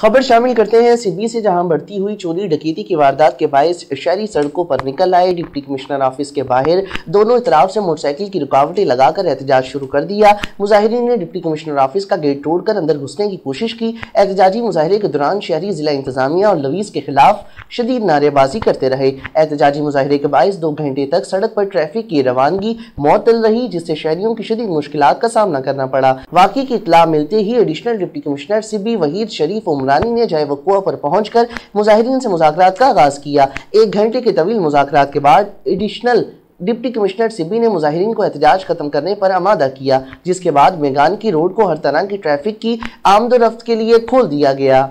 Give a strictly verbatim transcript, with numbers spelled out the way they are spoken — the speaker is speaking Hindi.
खबर शामिल करते हैं सिब्बी से, जहां बढ़ती हुई चोरी डकैती की वारदात के बायस शहरी सड़कों पर निकल आए। डिप्टी कमिश्नर ऑफिस के बाहर दोनों इतराफ से मोटरसाइकिल की रुकावटें लगाकर एहतजाज शुरू कर दिया। मुजाहिरीन ने डिप्टी कमिश्नर ऑफिस का गेट तोड़कर अंदर घुसने की कोशिश की। एहतजाजी मुजाहरे के दौरान शहरी जिला इंतजामिया और लवीज के खिलाफ शदीद नारेबाजी करते रहे। एहतजाजी मुजाहरे के बायस दो घंटे तक सड़क पर ट्रैफिक की रवानगी मअतल रही, जिससे शहरियों की शदीद मुश्किलात का सामना करना पड़ा। वाकई की इतला मिलते ही additional deputy commissioner Sibi Waheed Sharif Umrani ने जाए वकुआ पर पहुंचकर मुजाहिरीन से मुज़ाकरात का आगाज किया। एक घंटे के तवील मुज़ाकरात के बाद एडिशनल डिप्टी कमिश्नर सिब्बी ने मुजाहिरीन को एहतजाज खत्म करने पर आमादा किया, जिसके बाद मेगान की रोड को हर तरह की ट्रैफिक की आमदोरफ्त के लिए खोल दिया गया।